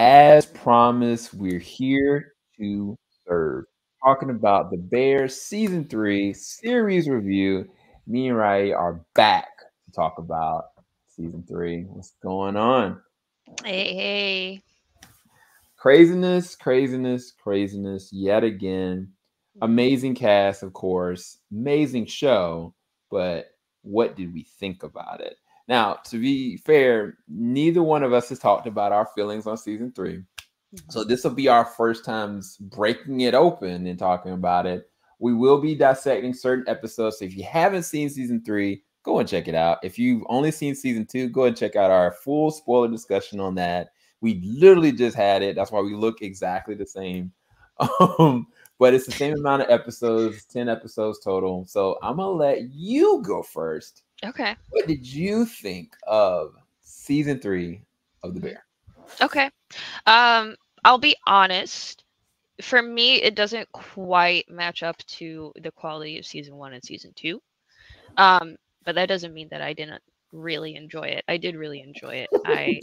As promised, we're here to serve. Talking about The Bear Season 3 series review. Me and Rai are back to talk about Season 3. What's going on? Hey. Craziness yet again. Amazing cast, of course. Amazing show. But what did we think about it? Now, to be fair, neither one of us has talked about our feelings on season 3. Mm-hmm. So this will be our first times breaking it open and talking about it. We will be dissecting certain episodes. So if you haven't seen season 3, go and check it out. If you've only seen season 2, go and check out our full spoiler discussion on that. We literally just had it. That's why we look exactly the same. But it's the same amount of episodes, 10 episodes total. So I'm going to let you go first. Okay. What did you think of season 3 of The Bear? Okay. I'll be honest. For me, it doesn't quite match up to the quality of season 1 and season 2. But that doesn't mean that I didn't really enjoy it. I did really enjoy it. I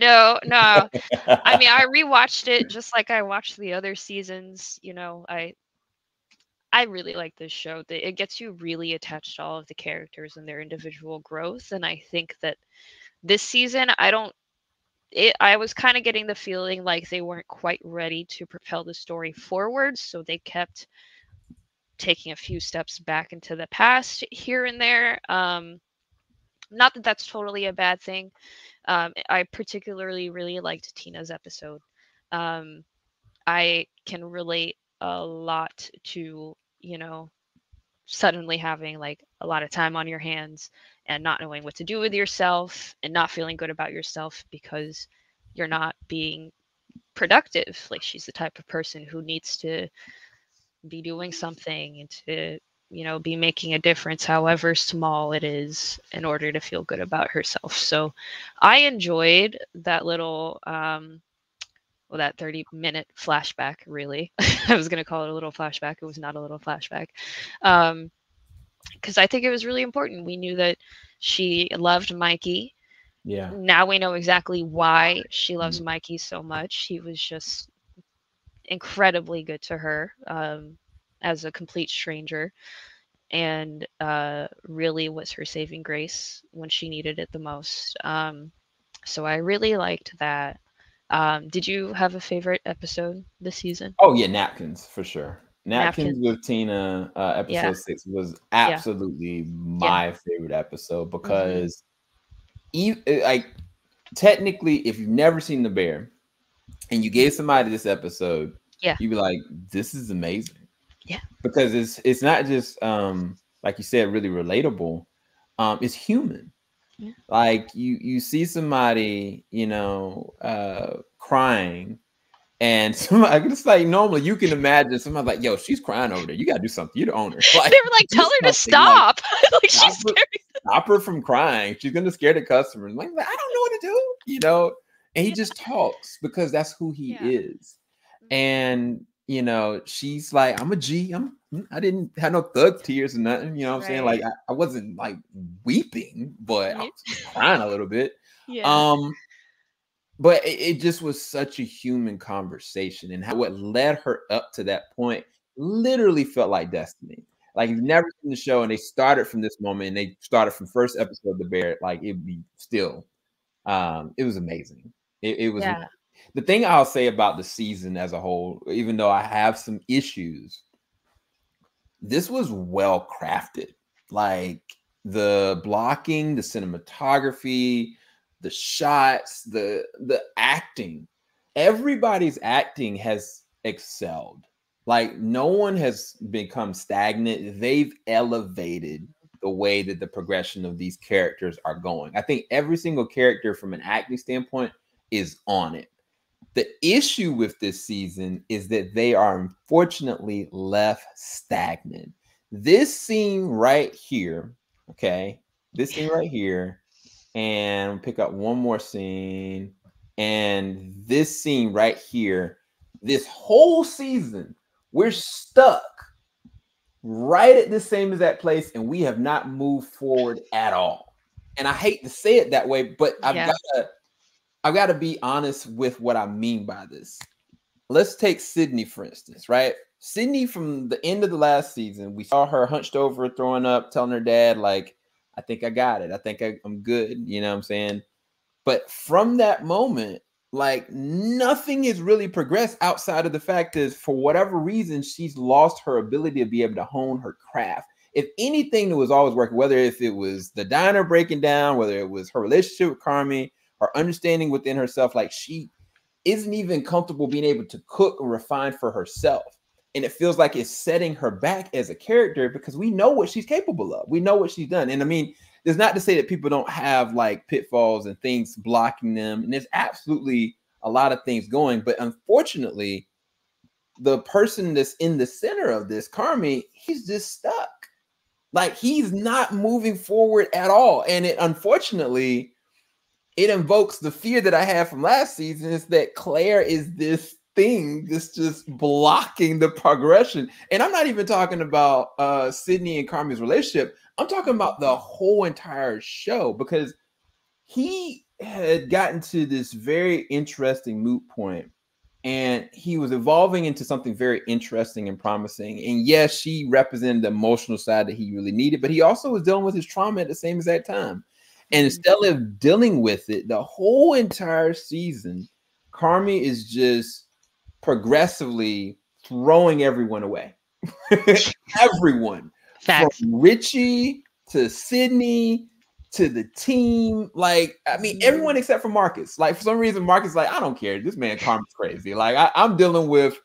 know. No. I mean, I rewatched it just like I watched the other seasons. You know, I really like this show. It gets you really attached to all of the characters and their individual growth. And I think that this season, I was kind of getting the feeling like they weren't quite ready to propel the story forward. So they kept taking a few steps back into the past here and there. Not that that's totally a bad thing. I particularly really liked Tina's episode. I can relate a lot to, you know, suddenly having like a lot of time on your hands and not knowing what to do with yourself and not feeling good about yourself because you're not being productive. Like, she's the type of person who needs to be doing something and to, you know, be making a difference, however small it is, in order to feel good about herself. So I enjoyed that little, that 30-minute flashback, really. I was going to call it a little flashback. It was not a little flashback. Because I think it was really important. We knew that she loved Mikey. Yeah. Now we know exactly why she loves Mikey so much. He was just incredibly good to her as a complete stranger, and really was her saving grace when she needed it the most. So I really liked that. Did you have a favorite episode this season? Oh yeah, napkins for sure. Napkins with Tina, episode 6 was absolutely my favorite episode because, technically, if you've never seen The Bear and you gave somebody this episode, you'd be like, "This is amazing." Yeah, because it's not just like you said, really relatable. It's human. Yeah. Like you see somebody, you know, crying, and somebody, it's like normally you can imagine somebody like, "Yo, she's crying over there. You gotta do something. You're the owner." Like, they were like, "Tell her to stop." Like she's scared. Stop her from crying. She's gonna scare the customers. Like, I don't know what to do. You know, and he just talks because that's who he is. And you know, she's like, "I'm a G. I didn't have no thug tears or nothing." You know what I'm saying? Like I wasn't like weeping, but I was crying a little bit. Yeah. But it just was such a human conversation, and how what led her up to that point literally felt like destiny. Like you've never seen the show, and they started from this moment, and they started from first episode of The Bear. Like it'd be still, it was amazing. It was. Yeah. The thing I'll say about the season as a whole, even though I have some issues, this was well crafted. Like the blocking, the cinematography, the shots, the acting. Everybody's acting has excelled. Like no one has become stagnant. They've elevated the way that the progression of these characters are going. I think every single character from an acting standpoint is on it. The issue with this season is that they are unfortunately left stagnant. This scene right here, okay? This scene right here, and we'll pick up one more scene, and this scene right here, this whole season, we're stuck right at the same exact place, and we have not moved forward at all. And I hate to say it that way, but I've got to I've got to be honest with what I mean by this. Let's take Sydney, for instance, right? Sydney, from the end of the last season, we saw her hunched over, throwing up, telling her dad, like, I think I got it. I think I'm good. You know what I'm saying? But from that moment, like, nothing has really progressed outside of the fact is, for whatever reason, she's lost her ability to be able to hone her craft. If anything that was always working, whether if it was the diner breaking down, whether it was her relationship with Carmi, her understanding within herself, like, she isn't even comfortable being able to cook or refine for herself. And it feels like it's setting her back as a character, because we know what she's capable of. We know what she's done. And I mean, there's not to say that people don't have like pitfalls and things blocking them. And there's absolutely a lot of things going. But unfortunately, the person that's in the center of this, Carmi, he's just stuck. Like, he's not moving forward at all. And it, unfortunately, it invokes the fear that I had from last season, is that Claire is this thing that's just blocking the progression. And I'm not even talking about Sydney and Carmi's relationship. I'm talking about the whole entire show, because he had gotten to this very interesting moot point, and he was evolving into something very interesting and promising. And yes, she represented the emotional side that he really needed, but he also was dealing with his trauma at the same exact time. And instead of dealing with it, the whole entire season, Carmi is just progressively throwing everyone away. Everyone. Facts. From Richie to Sydney to the team. Like, I mean, everyone except for Marcus. Like, for some reason, Marcus is like, I don't care. This man Carmi's crazy. Like, I'm dealing with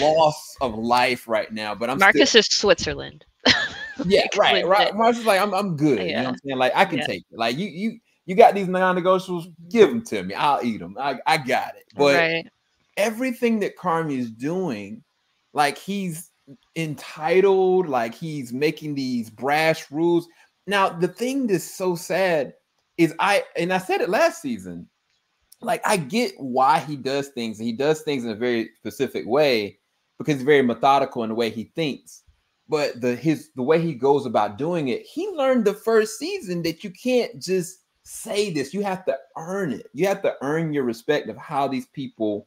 loss of life right now. But Marcus is Switzerland. Yeah, right, right. Marcus is like, I'm good. Yeah. You know what I'm saying? Like, I can take it. Like, you got these non-negotiables, give them to me. I'll eat them. I got it. But everything that Carmi is doing, like, he's entitled, like, he's making these brash rules. Now, the thing that's so sad is I said it last season, like, I get why he does things. And he does things in a very specific way, because he's very methodical in the way he thinks. But the way he goes about doing it, he learned the first season that you can't just say this. You have to earn it. You have to earn your respect of how these people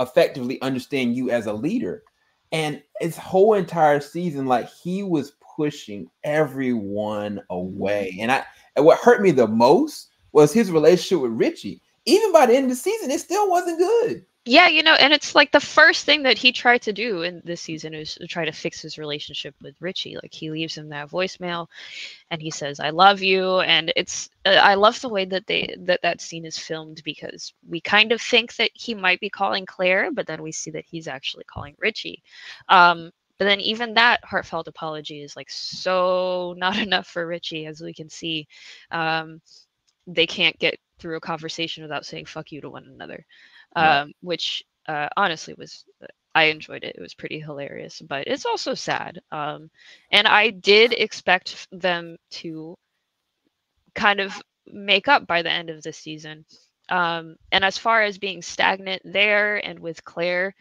effectively understand you as a leader. And his whole entire season, like, he was pushing everyone away. And what hurt me the most was his relationship with Richie. Even by the end of the season, it still wasn't good. Yeah, you know, and it's like the first thing that he tried to do in this season is to try to fix his relationship with Richie. Like, he leaves him that voicemail and he says, I love you. And it's, I love the way that that scene is filmed, because we kind of think that he might be calling Claire, but then we see that he's actually calling Richie. But then even that heartfelt apology is like, so not enough for Richie, as we can see. They can't get through a conversation without saying fuck you to one another. Which honestly was, I enjoyed it. It was pretty hilarious, but it's also sad. And I did expect them to kind of make up by the end of the season. And as far as being stagnant there and with Claire,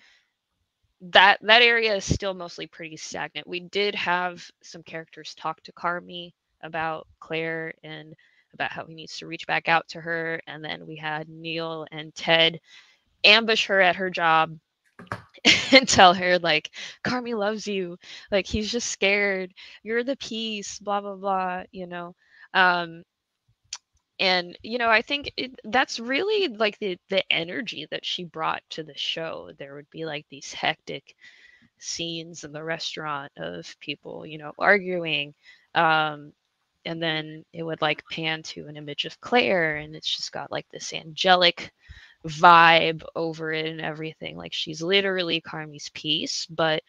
that area is still mostly pretty stagnant. We did have some characters talk to Carmi about Claire and about how he needs to reach back out to her. And then we had Neil and Ted ambush her at her job and tell her, like, Carmi loves you. Like, he's just scared. You're the piece, blah, blah, blah, you know. And, you know, I think that's really, like, the energy that she brought to the show. There would be, like, these hectic scenes in the restaurant of people, you know, arguing. And then it would, like, pan to an image of Claire, and it's just got, like, this angelic vibe over it and everything. Like, she's literally Carmi's piece, but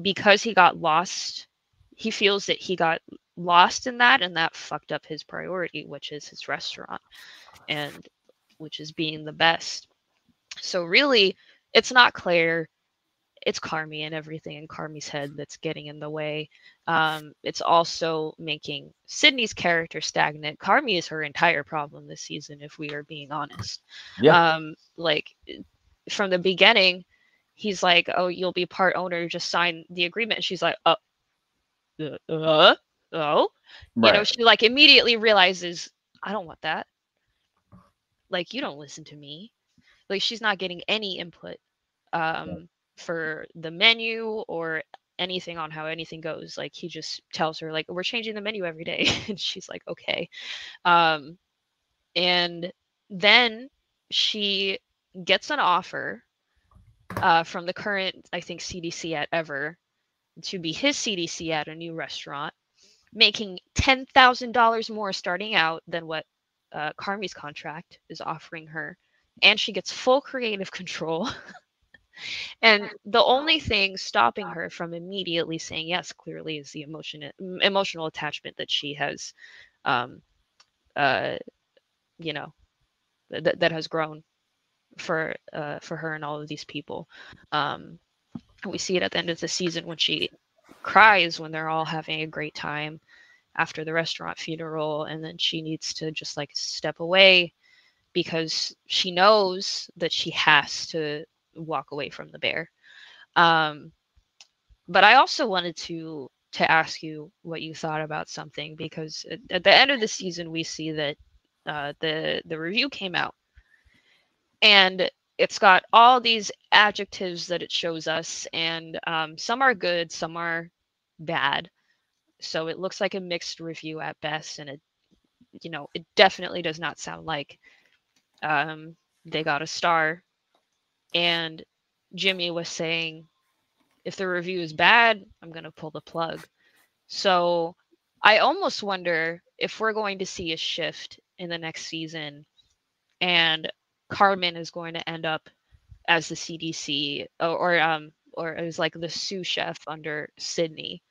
because he got lost, he feels that he got lost in that, and that fucked up his priority, which is his restaurant, and which is being the best. So really, it's not Claire. It's Carmi and everything in Carmi's head that's getting in the way. It's also making Sydney's character stagnant. Carmi is her entire problem this season, if we are being honest. Yeah. Like, from the beginning, he's like, oh, you'll be part owner, just sign the agreement. And she's like, oh. Right. You know, she, like, immediately realizes, I don't want that. like, you don't listen to me. Like, she's not getting any input for the menu or anything on how anything goes. Like, he just tells her, like, we're changing the menu every day. And she's like, okay. And then she gets an offer from the current, I think, CDC at Ever to be his CDC at a new restaurant, making $10,000 more starting out than what Carmi's contract is offering her. And she gets full creative control. And the only thing stopping her from immediately saying yes, clearly, is the emotional attachment that she has, you know, that has grown for her and all of these people. We see it at the end of the season when she cries when they're all having a great time after the restaurant funeral, and then she needs to just, like, step away because she knows that she has to walk away from the bear. But I also wanted to ask you what you thought about something, because at the end of the season we see that the review came out, and it's got all these adjectives that it shows us, and some are good, some are bad. So it looks like a mixed review at best, and it, you know, it definitely does not sound like they got a star. And Jimmy was saying, if the review is bad, I'm going to pull the plug. So I almost wonder if we're going to see a shift in the next season, and Carmen is going to end up as the CDC or as, like, the sous chef under Sydney,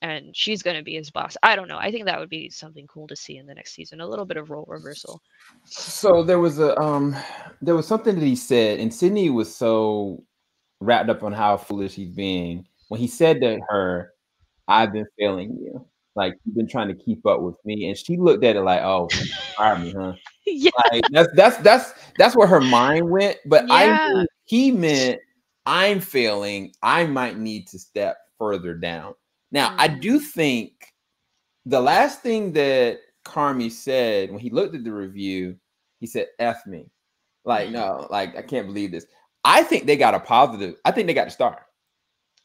and she's going to be his boss. I don't know. I think that would be something cool to see in the next season, a little bit of role reversal. So there was a there was something that he said, and Sydney was so wrapped up on how foolish he's being when he said to her, "I've been failing you. Like, you've been trying to keep up with me." And she looked at it like, "Oh, you fired me, huh?" Yeah. Like, that's where her mind went. But yeah. I knew he meant, "I'm failing. I might need to step further down." Now, I do think the last thing that Carmi said when he looked at the review, he said, "F me." Like, no, like, I can't believe this. I think they got a positive. I think they got a star.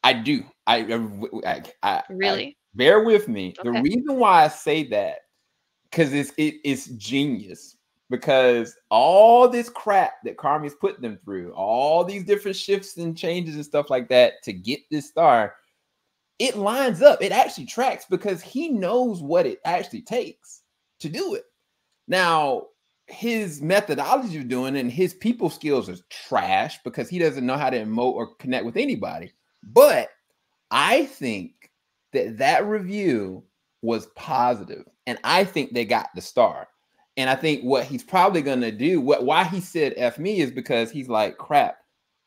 I do. I really? Bear with me. Okay. The reason why I say that, because it's genius. Because all this crap that Carmi's put them through, all these different shifts and changes and stuff like that to get this star, it lines up. It actually tracks, because he knows what it actually takes to do it. Now, his methodology of doing it and his people skills is trash, because he doesn't know how to emote or connect with anybody. But I think that review was positive, and I think they got the star. And I think what he's probably going to do, why he said F me, is because he's like, crap,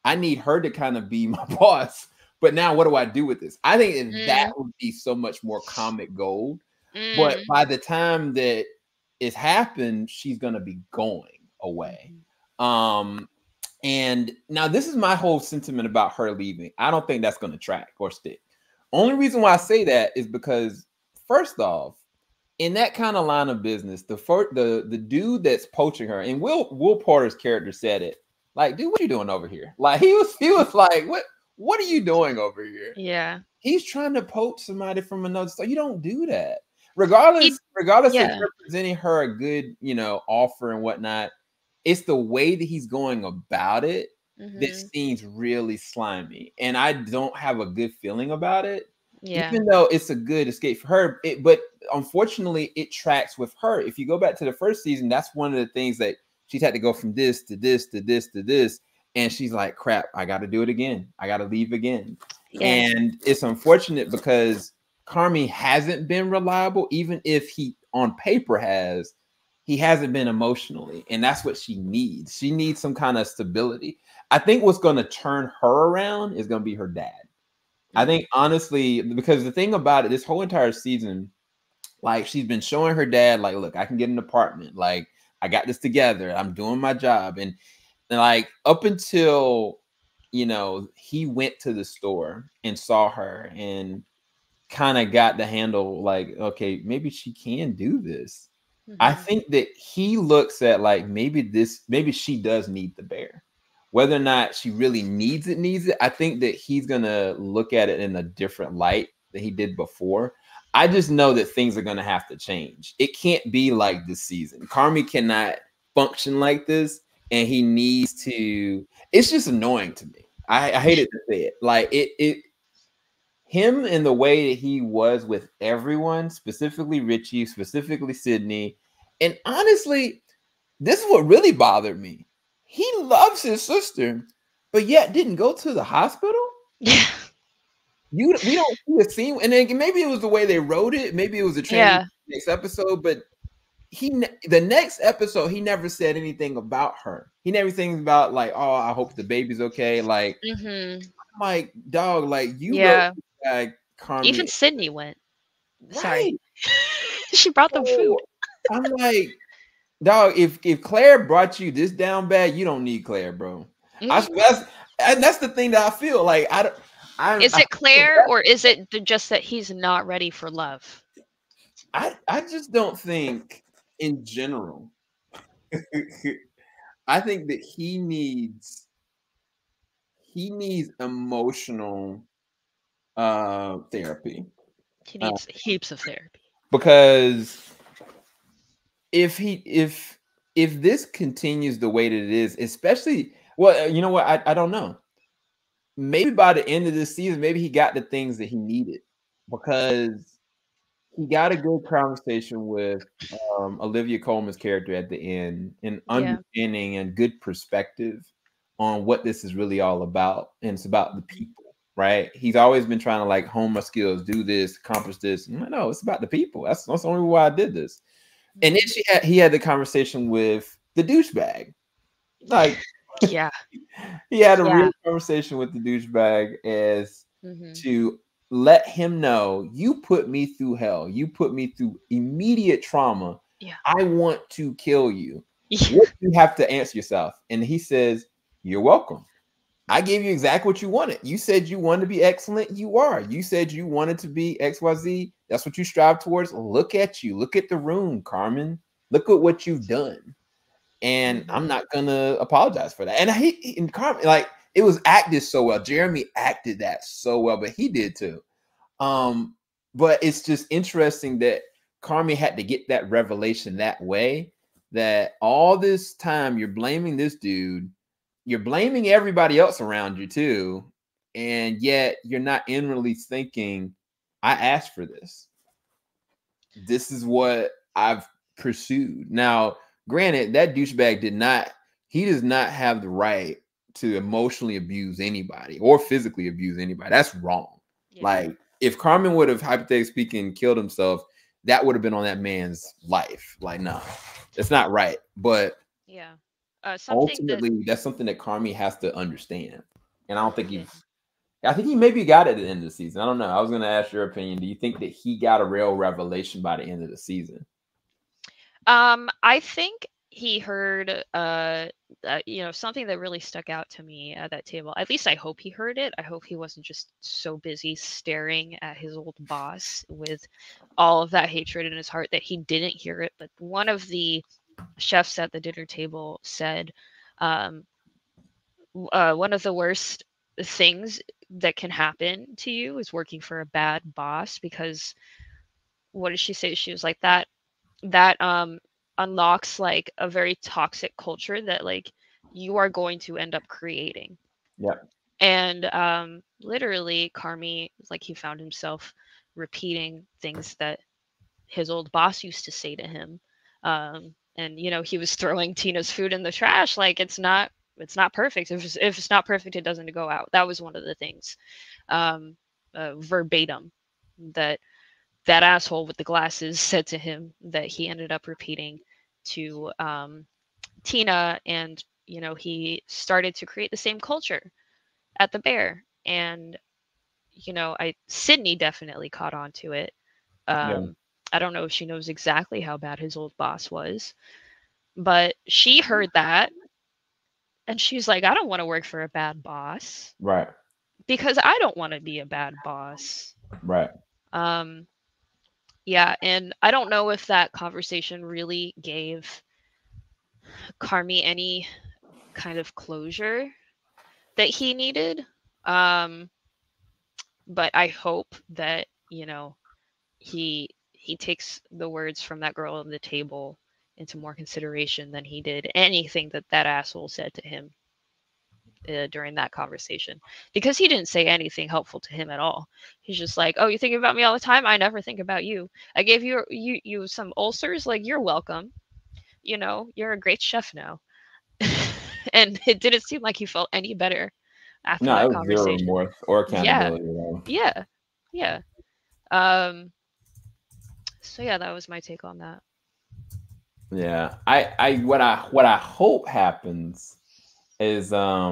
I need her to kind of be my boss. But now, what do I do with this? I think that would be so much more comic gold. But by the time that it's happened, she's going to be going away. And now, this is my whole sentiment about her leaving. I don't think that's going to track or stick. Only reason why I say that is because, first off, in that kind of line of business, the dude that's poaching her, and Will Poulter's character said it, like, "Dude, what are you doing over here?" Like, he was like, What are you doing over here? Yeah. He's trying to poach somebody from another store. You don't do that. Regardless of presenting her a good, you know, offer and whatnot, it's the way that he's going about it that seems really slimy. And I don't have a good feeling about it. Yeah. Even though it's a good escape for her. But unfortunately, it tracks with her. If you go back to the first season, that's one of the things that she's had to go from this to this to this to this. And she's like, crap, I got to do it again. I got to leave again. Yeah. And it's unfortunate because Carmi hasn't been reliable. Even if he on paper has, he hasn't been emotionally. And that's what she needs. She needs some kind of stability. I think what's going to turn her around is going to be her dad. I think, honestly, because the thing about it, this whole entire season, like, she's been showing her dad, like, look, I can get an apartment. Like, I got this together. I'm doing my job. And like, up until, you know, he went to the store and saw her and kind of got the handle, like, okay, maybe she can do this. Mm-hmm. I think that he looks at like, maybe she does need the bear. Whether or not she really needs it, I think that he's going to look at it in a different light than he did before. I just know that things are going to have to change. It can't be like this season. Carmi cannot function like this, and he needs to. It's just annoying to me. I hated to say it. Like him in the way that he was with everyone, specifically Richie, specifically Sydney. And honestly, this is what really bothered me. He loves his sister, but yet didn't go to the hospital. Yeah. We don't see the scene. And then maybe it was the way they wrote it. Maybe it was a change next episode, but the next episode, he never said anything about her. He never thinks about like, oh, I hope the baby's okay. Like, mm-hmm. I'm like, dog, like you wrote this guy, Carmi. Even Sydney went. Right. Sorry. She brought them food. I'm like, dog, if Claire brought you this down bad, you don't need Claire, bro. Mm-hmm. That's the thing that I feel like. Is it Claire or is it just that he's not ready for love? I just don't think in general. I think that he needs emotional therapy. He needs heaps of therapy. Because if this continues the way that it is, especially, well, you know what? I don't know. Maybe by the end of this season, maybe he got the things that he needed, because he got a good conversation with Olivia Colman's character at the end, and understanding and good perspective on what this is really all about. And it's about the people, right? He's always been trying to like hone my skills, do this, accomplish this. No, it's about the people. That's the only why I did this. And then he had the conversation with the douchebag. Like, yeah. He had a real conversation with the douchebag as to let him know, you put me through hell. You put me through immediate trauma. Yeah. I want to kill you. What do you have to answer yourself? And he says, you're welcome. I gave you exactly what you wanted. You said you wanted to be excellent. You are. You said you wanted to be XYZ. That's what you strive towards. Look at you. Look at the room, Carmen. Look at what you've done. And I'm not going to apologize for that. And Carmen, like, it was acted so well. Jeremy acted that so well, but he did too. But it's just interesting that Carmi had to get that revelation that way, that all this time you're blaming this dude, you're blaming everybody else around you too, and yet you're not inwardly thinking, I asked for this. This is what I've pursued. Now, granted, that douchebag does not have the right to emotionally abuse anybody or physically abuse anybody. That's wrong. Yeah. Like, if Carmen would have, hypothetically speaking, killed himself, that would have been on that man's life. Like, no, it's not right. But yeah, ultimately, that's something that Carmi has to understand. And I don't think I think he maybe got it at the end of the season. I don't know. I was going to ask your opinion. Do you think that he got a real revelation by the end of the season? I think he heard, something that really stuck out to me at that table. At least I hope he heard it. I hope he wasn't just so busy staring at his old boss with all of that hatred in his heart that he didn't hear it. But one of the chefs at the dinner table said, one of the worst things that can happen to you is working for a bad boss, because what did she say? She was like, that unlocks like a very toxic culture that like you are going to end up creating. Yeah. And literally Carmi, like, he found himself repeating things that his old boss used to say to him. And he was throwing Tina's food in the trash. Like, it's not perfect. If it's not perfect, it doesn't go out. That was one of the things verbatim that asshole with the glasses said to him, that he ended up repeating to Tina. And, he started to create the same culture at the Bear. And, Sydney definitely caught on to it. I don't know if she knows exactly how bad his old boss was, but she heard that. And she's like, I don't want to work for a bad boss. Right. Because I don't want to be a bad boss. Right. Yeah, and I don't know if that conversation really gave Carmi any kind of closure that he needed. But I hope that, you know, he takes the words from that girl on the table into more consideration than he did anything that that asshole said to him during that conversation, because he didn't say anything helpful to him at all. He's just like, oh, you think about me all the time? I never think about you. I gave you some ulcers. Like, you're welcome. You know, you're a great chef now. And it didn't seem like he felt any better after that conversation. No, it was zero remorse or accountability. Yeah. Yeah. Yeah. So yeah, that was my take on that. Yeah. What I hope happens is I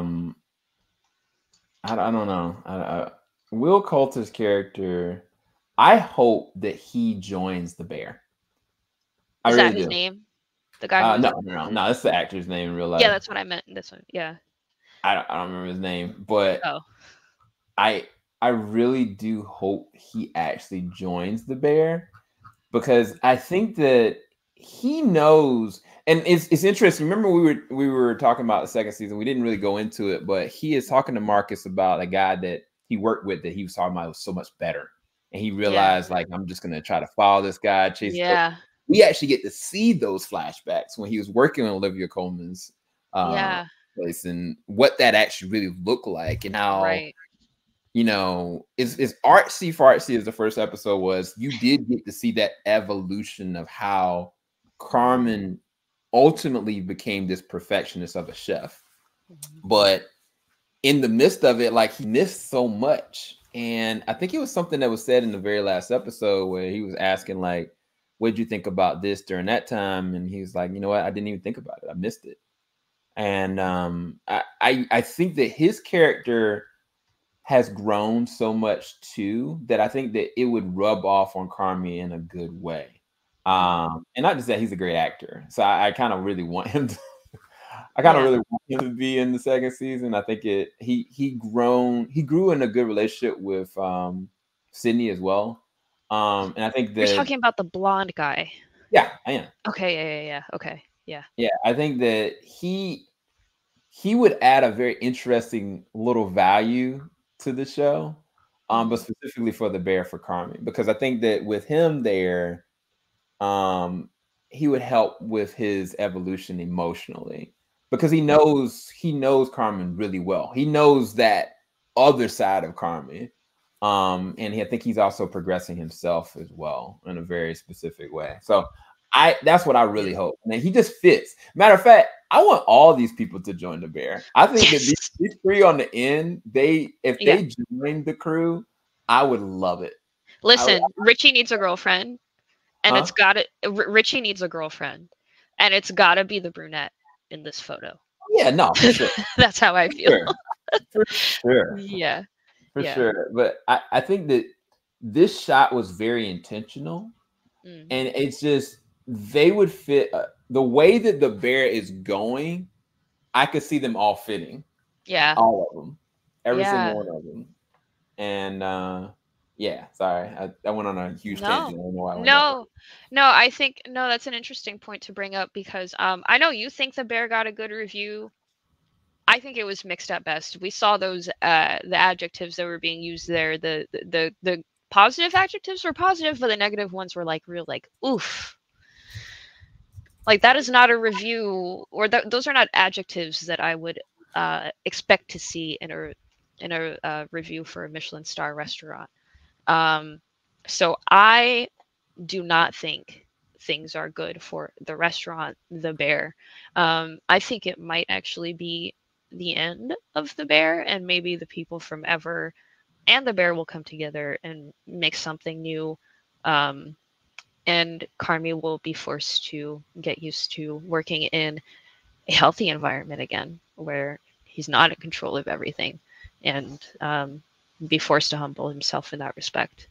don't know. Will Coulter's character, I hope that he joins the Bear. Is that his name? The guy? No, that's the actor's name in real life. Yeah, that's what I meant in this one. Yeah. I don't remember his name, but I really do hope he actually joins the Bear, because I think that he knows, and it's interesting. Remember, we were talking about the second season. We didn't really go into it, but he is talking to Marcus about a guy that he worked with that he was talking about was so much better, and he realized like, I'm just gonna try to follow this guy. Chase. Yeah. We actually get to see those flashbacks when he was working on Olivia Colman's place and what that actually really looked like, and how you know, it's artsy for artsy as the first episode was. You did get to see that evolution of how Carmen ultimately became this perfectionist of a chef, but in the midst of it, like, he missed so much. And I think it was something that was said in the very last episode where he was asking, like, what'd you think about this during that time? And he was like, you know what, I didn't even think about it, I missed it. And I think that his character has grown so much too, that I think that it would rub off on Carmi in a good way. And not just that, he's a great actor, so I kind of really want him to really want him to be in the second season. I think he grew in a good relationship with Sydney as well. And I think that you're talking about the blonde guy. Yeah, I am. Okay, yeah. Okay. Yeah. Yeah, I think that he would add a very interesting little value to the show. But specifically for the Bear, for Carmi, because I think that with him there, he would help with his evolution emotionally, because he knows Carmen really well. He knows that other side of Carmen. And I think he's also progressing himself as well in a very specific way. So that's what I really hope. And he just fits. Matter of fact, I want all these people to join the Bear. I think that these three on the end, if they join the crew, I would love it. Listen, Richie needs a girlfriend. And it's got to Richie needs a girlfriend, and it's got to be the brunette in this photo. Yeah, no, for sure. That's how I feel. For sure. Yeah. For sure. But I think that this shot was very intentional, and it's just, they would fit the way that the Bear is going. I could see them all fitting. Yeah. All of them. Every single one of them. And, yeah, sorry. I went on a huge tangent. I don't know why I went up. I think that's an interesting point to bring up, because I know you think the Bear got a good review. I think it was mixed at best. We saw those the adjectives that were being used there. The positive adjectives were positive, but the negative ones were like real, like, oof. Like, that is not a review, or those are not adjectives that I would expect to see in a review for a Michelin star restaurant. So I do not think things are good for the restaurant, the Bear. I think it might actually be the end of the Bear, and maybe the people from Ever and the Bear will come together and make something new. And Carmi will be forced to get used to working in a healthy environment again, where he's not in control of everything. And, be forced to humble himself in that respect.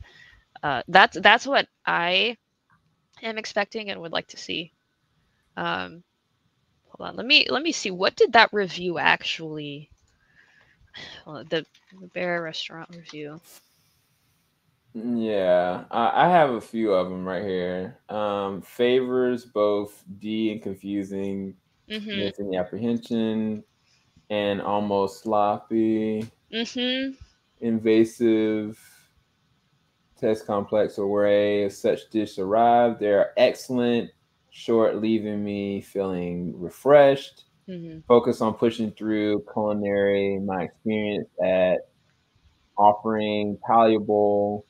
That's what I am expecting and would like to see. Hold on, let me see, what did that review actually? The Bear restaurant review. Yeah, I have a few of them right here. Favors both D and confusing, missing the apprehension, and almost sloppy, invasive, test complex, or where a such dish arrived. They are excellent, short, leaving me feeling refreshed. Focus on pushing through culinary, my experience at offering palatable,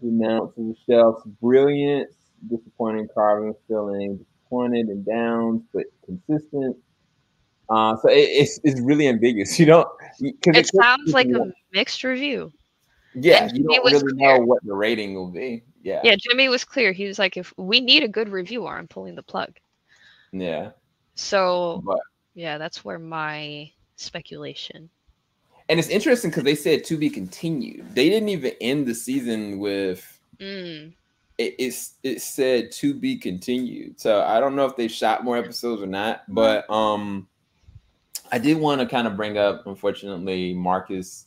denouncing shelf's brilliance, disappointing carving, feeling disappointed and down, but consistent. So it's really ambiguous. You don't. It sounds like a mixed review. Yeah, you don't really know what the rating will be. Yeah. Yeah, Jimmy was clear. He was like, if we need a good reviewer, I'm pulling the plug. Yeah. So, but yeah, that's where my speculation. And it's interesting because they said to be continued. They didn't even end the season with it said to be continued. So I don't know if they shot more episodes or not, but I did want to kind of bring up, unfortunately, Marcus'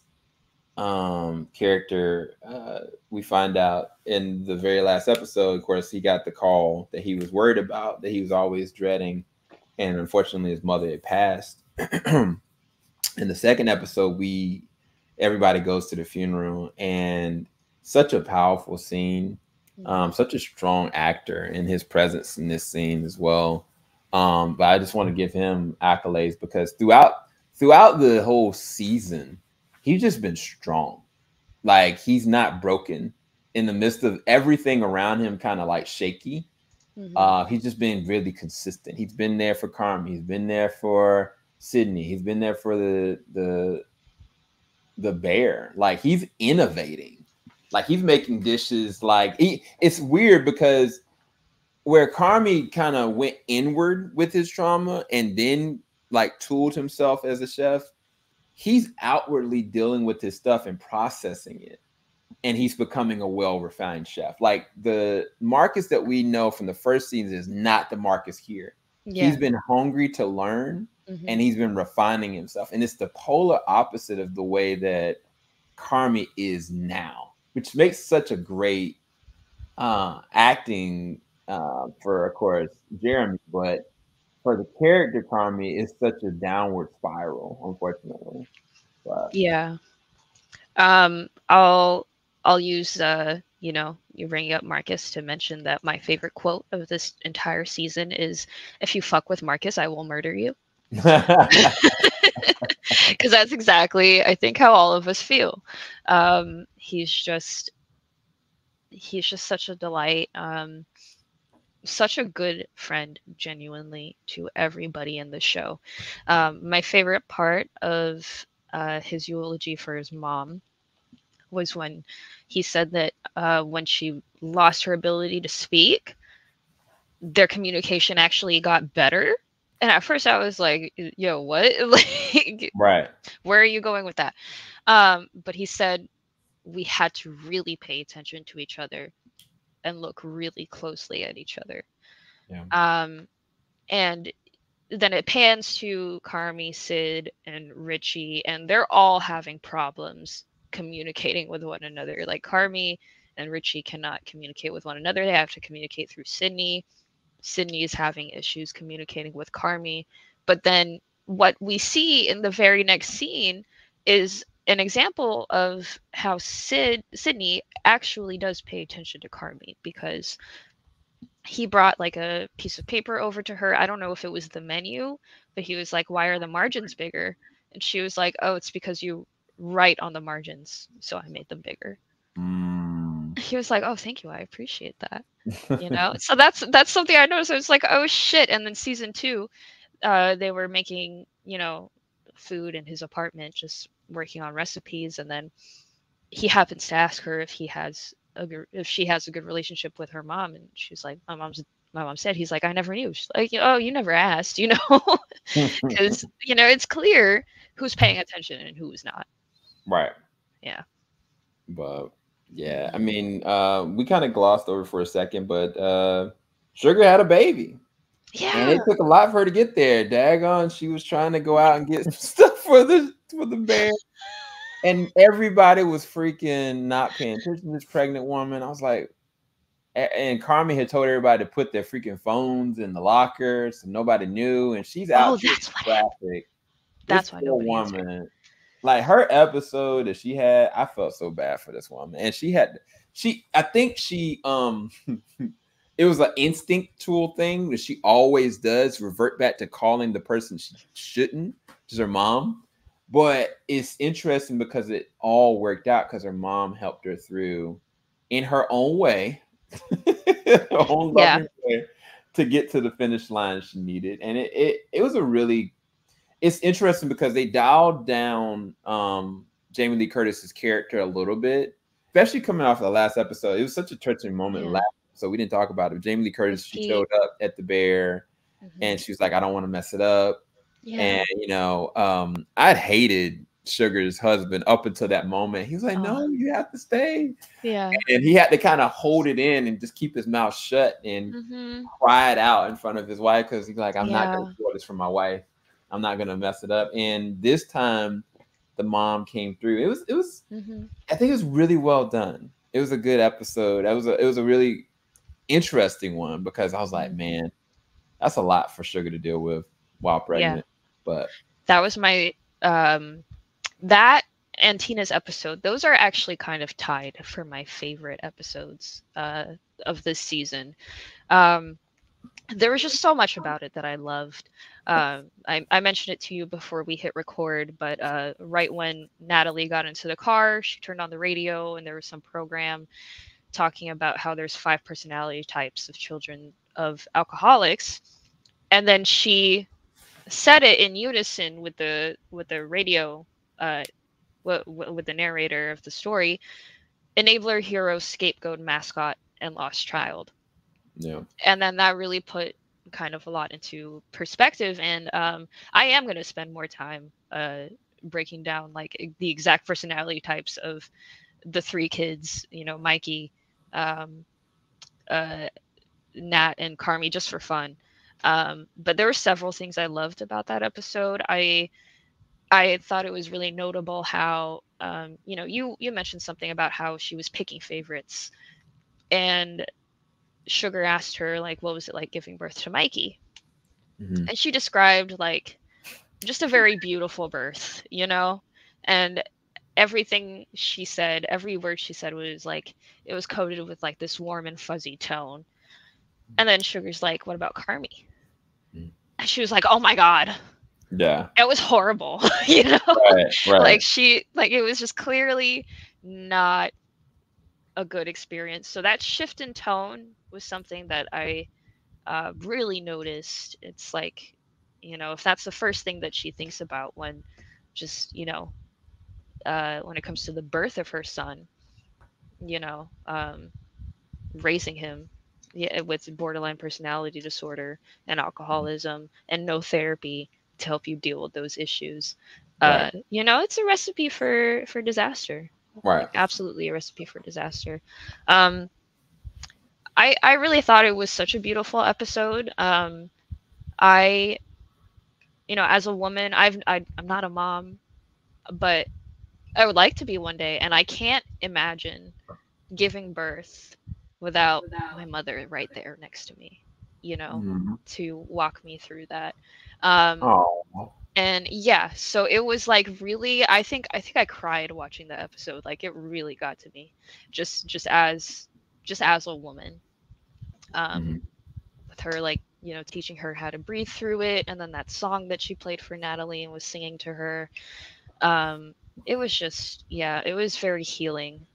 character. We find out in the very last episode, of course, he got the call that he was worried about, that he was always dreading. And unfortunately, his mother had passed. In the second episode, everybody goes to the funeral, and such a powerful scene, such a strong actor in his presence in this scene as well. But I just want to give him accolades because throughout the whole season, he's just been strong. Like, he's not broken in the midst of everything around him, kind of like shaky. He's just been really consistent. He's been there for Carmen. He's been there for Sydney. He's been there for the bear. Like, he's innovating. Like, he's making dishes. Like, it's weird because where Carmi kind of went inward with his trauma and then like tooled himself as a chef, he's outwardly dealing with his stuff and processing it. And he's becoming a well-refined chef. Like, the Marcus that we know from the first season is not the Marcus here. Yeah. He's been hungry to learn, and he's been refining himself. And it's the polar opposite of the way that Carmi is now, which makes such a great acting for, of course, Jeremy. But for the character Carmi, it's such a downward spiral, unfortunately. But yeah. I'll use, you know, you bring up Marcus to mention that my favorite quote of this entire season is, if you fuck with Marcus, I will murder you. Because that's exactly, I think, how all of us feel. He's just such a delight. Such a good friend, genuinely, to everybody in the show. My favorite part of his eulogy for his mom was when he said that when she lost her ability to speak, their communication actually got better. And at first I was like, yo, what? Like, right. Where are you going with that? But he said, we had to really pay attention to each other and look really closely at each other. Yeah. And then it pans to Carmi, Sid, and Richie, and they're all having problems communicating with one another. Like, Carmi and Richie cannot communicate with one another. They have to communicate through Sydney. Sydney is having issues communicating with Carmi. But then what we see in the very next scene is an example of how Sydney actually does pay attention to Carmi, because he brought like a piece of paper over to her. I don't know if it was the menu, but he was like, why are the margins bigger? And she was like, oh, it's because you write on the margins, so I made them bigger. He was like, oh, thank you. I appreciate that. You know, so that's something I noticed. I was like, oh, shit. And then season 2, they were making, you know, food in his apartment, just working on recipes. And then he happens to ask her if she has a good relationship with her mom, and she's like, my mom said. He's like, I never knew. She's like, oh, you never asked, you know, because you know it's clear who's paying attention and who's not. Right. Yeah. But yeah, I mean, we kind of glossed over for a second, but Sugar had a baby. Yeah. And it took a lot for her to get there. Daggone, she was trying to go out and get some stuff for the bear. And everybody was freaking not paying attention to this pregnant woman. I was like, and Carmen had told everybody to put their freaking phones in the lockers, and nobody knew. And she's out in traffic. That's why nobody answered. Like her episode that she had, I felt so bad for this woman. And she had, I think she, it was an instinctual thing that she always does, revert back to calling the person she shouldn't, which is her mom. But it's interesting because it all worked out because her mom helped her through in her own way, her own loving way, to get to the finish line she needed. And it was a really, it's interesting because they dialed down Jamie Lee Curtis's character a little bit, especially coming off the last episode. It was such a touching moment last, so we didn't talk about it. Jamie Lee Curtis, she showed up at the Bear and she was like, I don't want to mess it up. Yeah. And, you know, I'd hated Sugar's husband up until that moment. He was like, no, you have to stay. Yeah. And he had to kind of hold it in and just keep his mouth shut and cry it out in front of his wife. Cause he's like, I'm not going to do this for my wife. I'm not going to mess it up. And this time the mom came through. It was, I think it was really well done. It was a good episode. It was a really interesting one because I was like, man, that's a lot for Sugar to deal with while pregnant. But that was my that and Tina's episode, those are actually kind of tied for my favorite episodes of this season. There was just so much about it that I loved. I mentioned it to you before we hit record, but right when Natalie got into the car, she turned on the radio and there was some program talking about how there's 5 personality types of children of alcoholics, and then she said it in unison with the radio, with the narrator of the story: enabler, hero, scapegoat, mascot, and lost child. Yeah. And then that really put kind of a lot into perspective. And I am going to spend more time breaking down like the exact personality types of the 3 kids, you know, Mikey, Nat, and Carmi, just for fun. But there were several things I loved about that episode. I thought it was really notable how, you know, you mentioned something about how she was picking favorites, and Sugar asked her, like, what was it like giving birth to Mikey? And she described like just a very beautiful birth, you know, and everything she said, every word she said was like, it was coated with like this warm and fuzzy tone. And then Sugar's like, what about Carmi? And she was like, oh my God. Yeah. It was horrible. You know? Right. Like it was just clearly not a good experience. So that shift in tone was something that I really noticed. It's like, you know, if that's the first thing that she thinks about when just, you know, when it comes to the birth of her son, you know, raising him. Yeah, with borderline personality disorder and alcoholism and no therapy to help you deal with those issues. Right. You know, it's a recipe for disaster. Right. Like, absolutely a recipe for disaster. I really thought it was such a beautiful episode. I, you know, as a woman, I'm not a mom, but I would like to be one day. And I can't imagine giving birth without my mother right there next to me, you know, to walk me through that. And yeah, so it was like really, I think I cried watching the episode. Like it really got to me just as a woman, with her, like, you know, teaching her how to breathe through it. And then that song that she played for Natalie and was singing to her. It was just, yeah, it was very healing.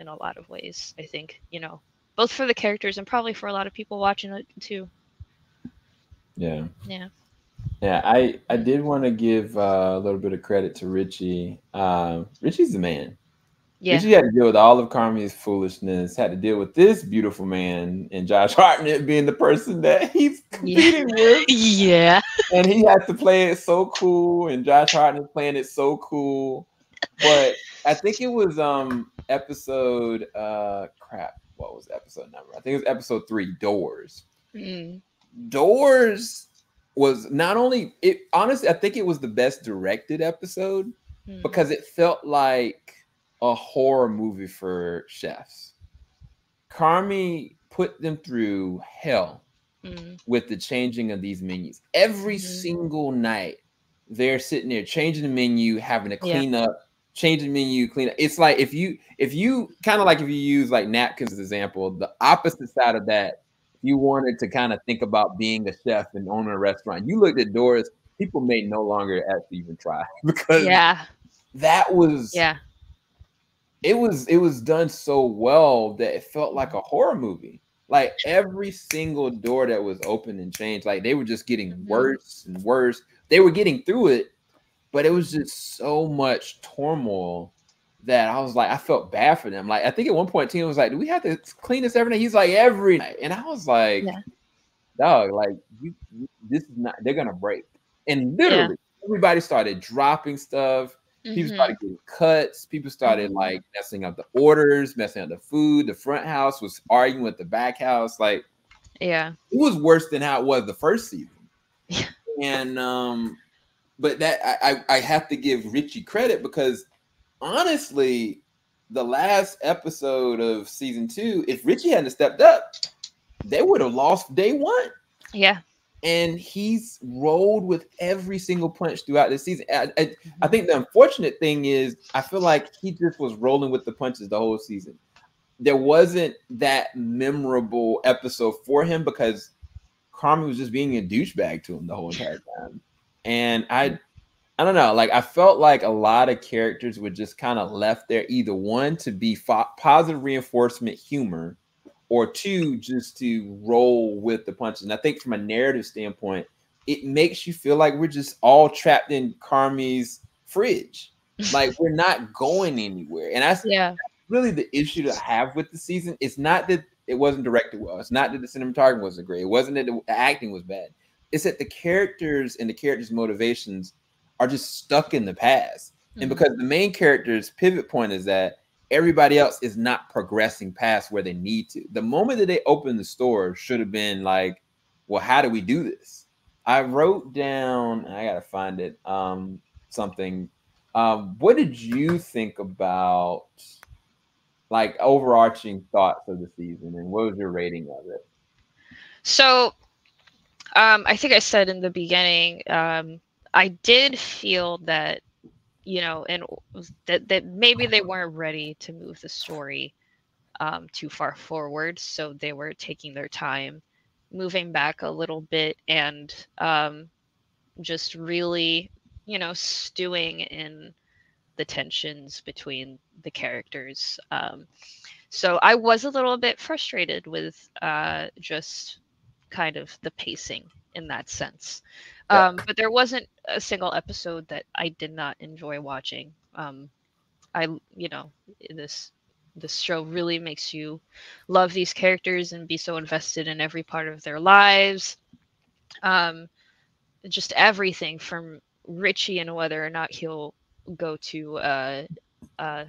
In a lot of ways, I think, you know, both for the characters and probably for a lot of people watching it too. Yeah. I did want to give a little bit of credit to Richie. Richie's the man. Yeah. Richie had to deal with all of Carmi's foolishness, had to deal with this beautiful man and Josh Hartnett being the person that he's competing with. Yeah. And he had to play it so cool, and Josh Hartnett playing it so cool. But I think it was episode what was episode number? I think it was episode 3, Doors. Doors was not only, honestly, I think it was the best directed episode, because it felt like a horror movie for chefs. Carmi put them through hell with the changing of these menus. Every single night, they're sitting there changing the menu, having to clean up, changing the menu, clean up. It's like if you kind of like if you use like napkins as an example, the opposite side of that, you wanted to kind of think about being a chef and owning a restaurant. You looked at doors people may no longer actually even try because that was it was done so well that it felt like a horror movie. Like every single door that was open and changed, like they were just getting worse and worse. They were getting through it, but it was just so much turmoil that I was like, I felt bad for them. Like I think at one point Tina was like, do we have to clean this every night? He's like, every night. And I was like, dog, like you this is not, they're gonna break. And literally everybody started dropping stuff. People started getting cuts. People started like messing up the orders, messing up the food. The front house was arguing with the back house. Like, it was worse than how it was the first season. And but that I have to give Richie credit because honestly, the last episode of season 2, if Richie hadn't stepped up, they would have lost day one. Yeah. And he's rolled with every single punch throughout this season. I think the unfortunate thing is I feel like he just was rolling with the punches the whole season. There wasn't that memorable episode for him because Carmi was just being a douchebag to him the whole entire time. And I don't know. Like I felt like a lot of characters were just kind of left there, either one, to be positive reinforcement humor, or two, just to roll with the punches. And I think from a narrative standpoint, it makes you feel like we're just all trapped in Carmi's fridge. Like we're not going anywhere. And that's really the issue to have with the season. It's not that it wasn't directed well. It's not that the cinematography wasn't great. It wasn't that the acting was bad. It's that the characters and the characters' motivations are just stuck in the past. And because the main character's pivot point is that everybody else is not progressing past where they need to. The moment that they opened the store should have been like, well, how do we do this? I wrote down, I gotta find it, something. What did you think about like overarching thoughts of the season and what was your rating of it? So I think I said in the beginning, I did feel that, you know, and that maybe they weren't ready to move the story too far forward. So they were taking their time, moving back a little bit and just really, you know, stewing in the tensions between the characters. So I was a little bit frustrated with just kind of the pacing in that sense. But there wasn't a single episode that I did not enjoy watching. You know, this show really makes you love these characters and be so invested in every part of their lives. Just everything from Richie and whether or not he'll go to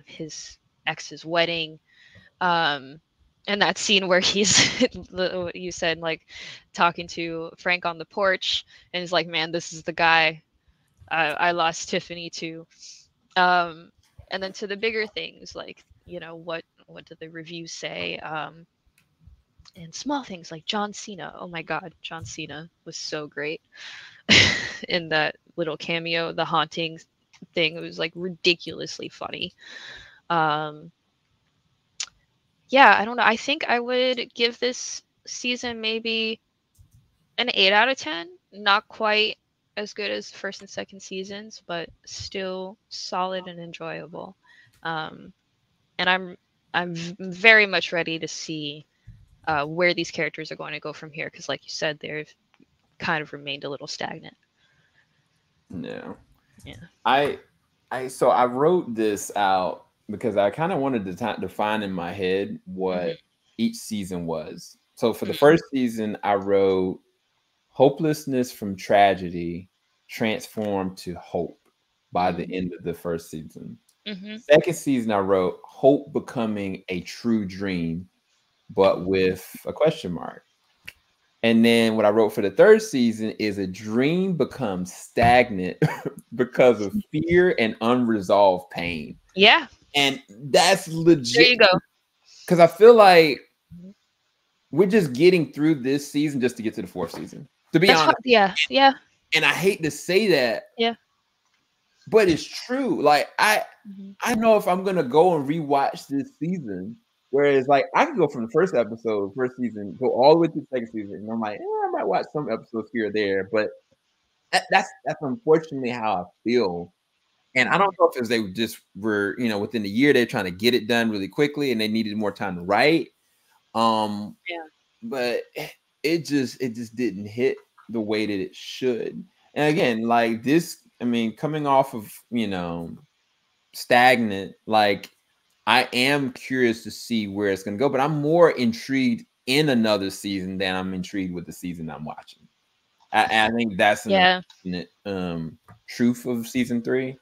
his ex's wedding. And that scene where he's, you said, like, talking to Frank on the porch, and he's like, man, this is the guy I lost Tiffany to. And then to the bigger things, like, you know, what do the reviews say? And small things like John Cena. Oh, my God, John Cena was so great in that little cameo, the haunting thing. It was, like, ridiculously funny. Yeah, I don't know. I think I would give this season maybe an 8 out of 10. Not quite as good as first and second seasons, but still solid and enjoyable. And I'm very much ready to see where these characters are going to go from here. Because like you said, they've kind of remained a little stagnant. No. Yeah. So I wrote this out because I kind of wanted to define in my head what each season was. So for the first season, I wrote hopelessness from tragedy transformed to hope by the end of the first season. Second season, I wrote hope becoming a true dream, but with a question mark. And then what I wrote for the third season is a dream becomes stagnant because of fear and unresolved pain. Yeah. And that's legit. There you go. Because I feel like we're just getting through this season just to get to the fourth season. To be honest. Yeah. Yeah. And I hate to say that. Yeah. But it's true. Like, I know if I'm going to go and rewatch this season. Whereas, like, I can go from the first season, go all the way to the second season, and I'm like, I might watch some episodes here or there, but that's unfortunately how I feel. And I don't know if they just were, within the year they're trying to get it done really quickly, and they needed more time to write. Yeah. But it just didn't hit the way that it should. And again, like this, I mean, coming off of stagnant, like. I am curious to see where it's going to go, but I'm more intrigued in another season than I'm intrigued with the season I'm watching. I think that's an unfortunate truth of season three.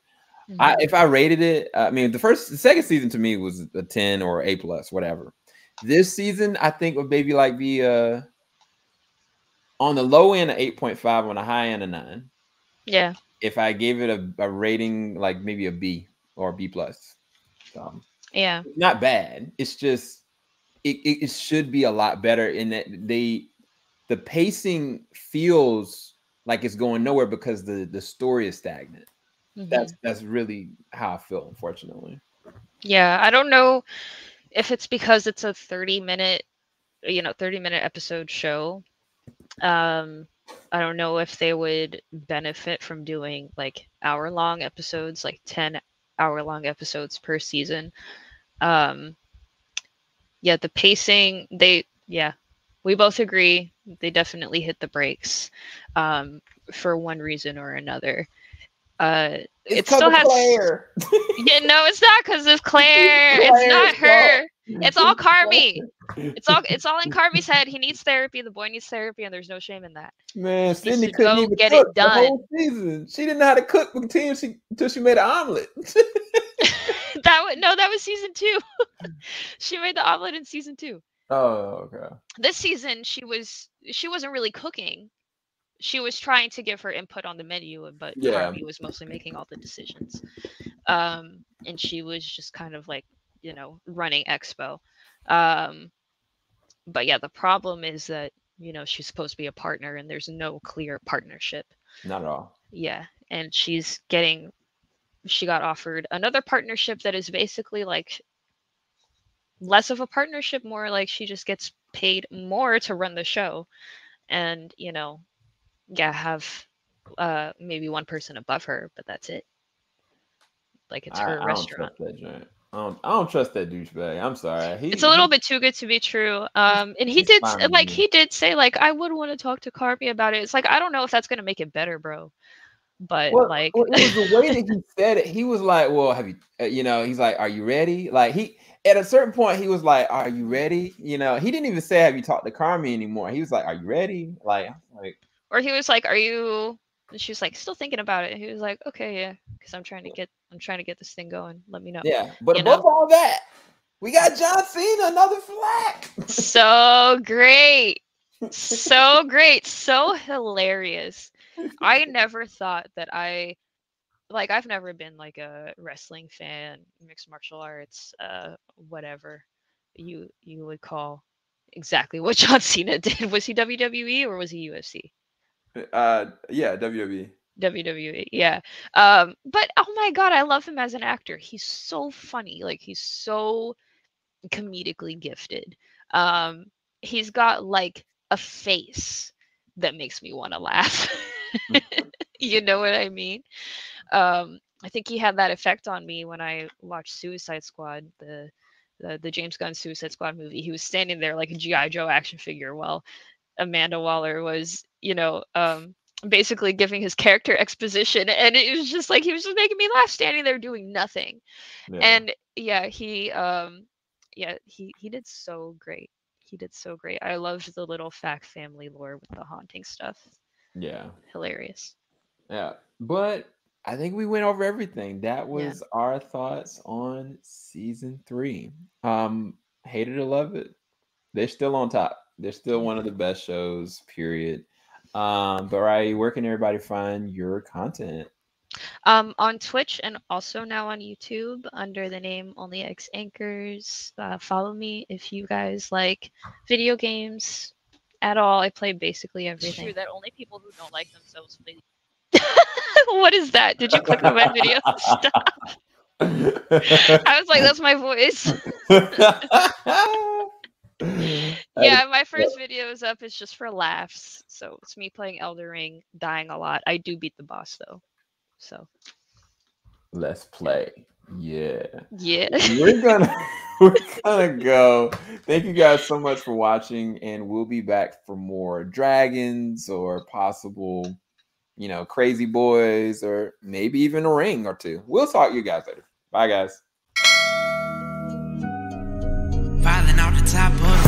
Mm-hmm. If I rated it, I mean, the second season to me was a 10 or A+, whatever. This season, I think would maybe like be on the low end of 8.5, on the high end of 9. Yeah. If I gave it a rating, like maybe a B or a B+. So. Yeah, not bad. It's just it should be a lot better in that the pacing feels like it's going nowhere because the story is stagnant. Mm-hmm. That's really how I feel, unfortunately. Yeah, I don't know if it's because it's a 30-minute episode show. I don't know if they would benefit from doing like hour-long episodes, like 10 hour-long episodes per season. Yeah, the pacing, we both agree they definitely hit the brakes for one reason or another. It still has Claire. Yeah, no, it's not because of Claire. It's not her. It's all Carmi. It's all in Carmi's head. He needs therapy. The boy needs therapy, and there's no shame in that. Man, Sydney couldn't even get it done. The whole season. She didn't know how to cook until she made an omelet. That was season 2. She made the omelet in season 2. Oh, okay. This season, she wasn't really cooking. She was trying to give her input on the menu, but Carmi was mostly making all the decisions. And she was just kind of like, running expo. But yeah, the problem is that, she's supposed to be a partner and there's no clear partnership. Not at all. Yeah. And she got offered another partnership that is basically like less of a partnership, more like she just gets paid more to run the show. And, have maybe one person above her, but that's it. Like it's her restaurant. I don't trust that douchebag. I'm sorry. It's a little bit too good to be true. And he did say like, I would want to talk to Carmi about it. It's like, I don't know if that's going to make it better, bro. But it was the way that he said it. He was like, well, have you, he's like, are you ready? Like at a certain point he was like, are you ready? He didn't even say, have you talked to Carmi anymore? He was like, are you ready? Like, or he was like, are you, and she was like, still thinking about it. And he was like, okay, yeah. Because I'm trying to get this thing going. Let me know. Yeah, but above all that, we got John Cena, another flack. So great. So great. So hilarious. I never thought that I've never been like a wrestling fan, mixed martial arts, whatever you would call exactly what John Cena did. Was he WWE or was he UFC? Yeah, WWE. Yeah. But oh my God, I love him as an actor. He's so funny. Like he's so comedically gifted. He's got like a face that makes me want to laugh. You know what I mean? I think he had that effect on me when I watched Suicide Squad, the James Gunn Suicide Squad movie. He was standing there like a G.I. Joe action figure while Amanda Waller was, basically giving his character exposition, and it was just like he was just making me laugh standing there doing nothing. Yeah. And he did so great. I loved the little fact family lore with the haunting stuff. Yeah, hilarious. Yeah, but I think we went over everything. That was our thoughts on season 3. Hate it or love it, they're still on top. They're still one of the best shows, period. But Riley, where can everybody find your content? On Twitch and also now on YouTube under the name Only X Anchors. Follow me if you guys like video games at all. I play basically everything. It's true that only people who don't like themselves play. What is that? Did you click on my video? Stop. I was like, that's my voice. Yeah, my first video is up. It's just for laughs. So it's me playing Elden Ring, dying a lot. I do beat the boss though. So let's play. Yeah. Yeah. We're gonna go. Thank you guys so much for watching, and we'll be back for more dragons or possible, you know, crazy boys, or maybe even a ring or two. We'll talk to you guys later. Bye guys. Filing out the top of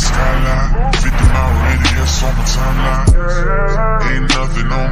skyline, 50 mile radius on my timeline. Ain't nothing on